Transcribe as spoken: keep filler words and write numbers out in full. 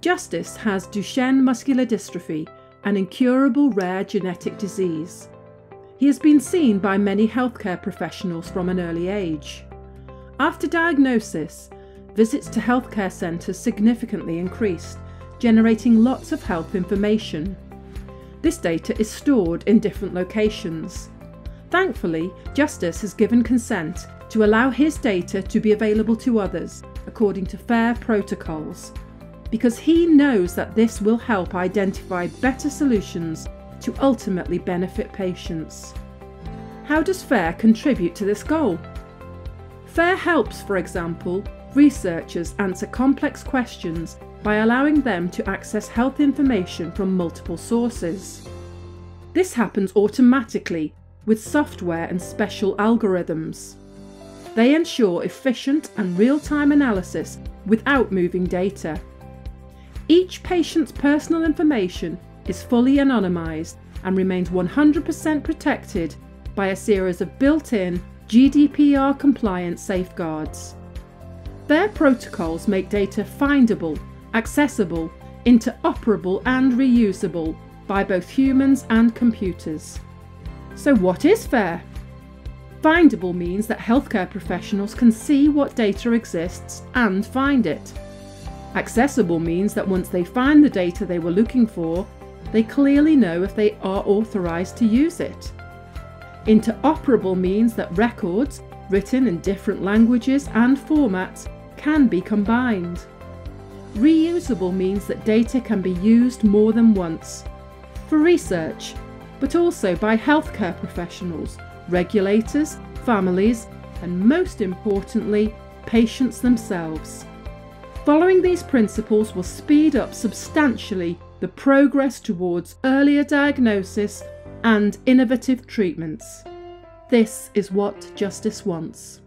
Justus has Duchenne muscular dystrophy, an incurable rare genetic disease. He has been seen by many healthcare professionals from an early age. After diagnosis, visits to healthcare centres significantly increased, generating lots of health information. This data is stored in different locations. Thankfully, Justus has given consent to allow his data to be available to others, according to FAIR protocols, because he knows that this will help identify better solutions to ultimately benefit patients. How does FAIR contribute to this goal? FAIR helps, for example, researchers answer complex questions by allowing them to access health information from multiple sources. This happens automatically with software and special algorithms. They ensure efficient and real-time analysis without moving data. Each patient's personal information is fully anonymised and remains one hundred percent protected by a series of built-in G D P R-compliant safeguards. Their protocols make data findable, accessible, interoperable and reusable by both humans and computers. So what is FAIR? Findable means that healthcare professionals can see what data exists and find it. Accessible means that once they find the data they were looking for, they clearly know if they are authorised to use it. Interoperable means that records, written in different languages and formats, can be combined. Reusable means that data can be used more than once, for research, but also by healthcare professionals, regulators, families, and most importantly, patients themselves. Following these principles will speed up substantially the progress towards earlier diagnosis and innovative treatments. This is what Justus wants.